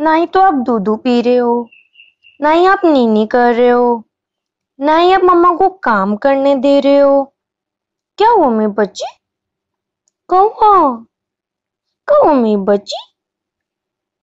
ना ही तो आप दूधू पी रहे हो, ना ही आप नीनी कर रहे हो, ना ही आप मम्मा को काम करने दे रहे हो। क्या हुआ मेरी बच्ची, क्या हुआ, क्या हुआ मेरी बच्ची।